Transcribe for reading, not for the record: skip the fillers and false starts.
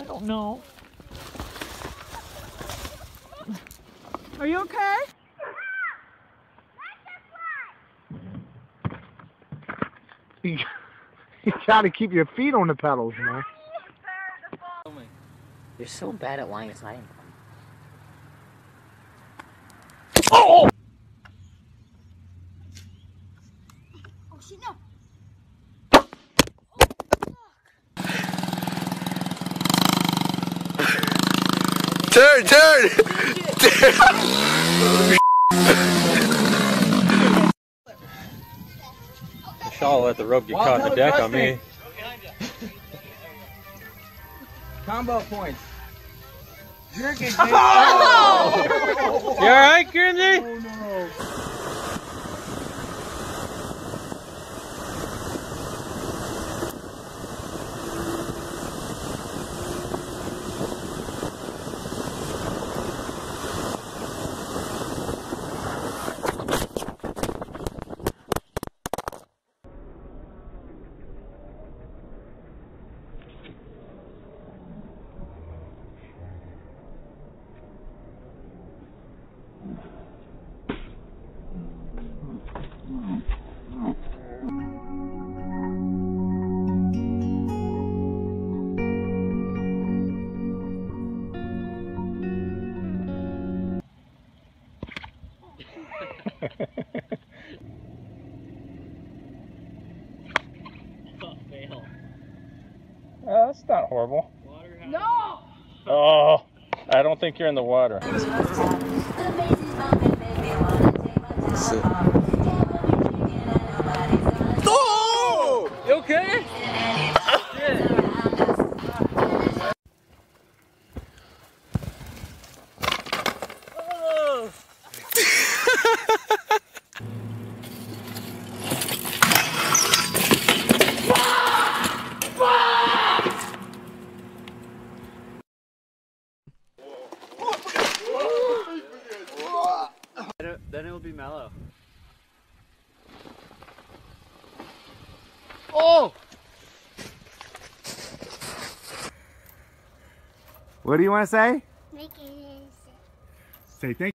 I don't know. Are you okay? You gotta keep your feet on the pedals, you know. You're so bad at lying, it's not even funny. Oh! Oh shit, no! Oh, fuck! Turn, turn! I shall let the rope get caught in the deck on me. Combo points. You're good, oh! You alright, Grimsy? Oh That's not horrible. No! Oh, I don't think you're in the water. Oh! You okay? Yeah. Oh. Then it'll be mellow. Oh! What do you want to say? Make it easy. Say thank you.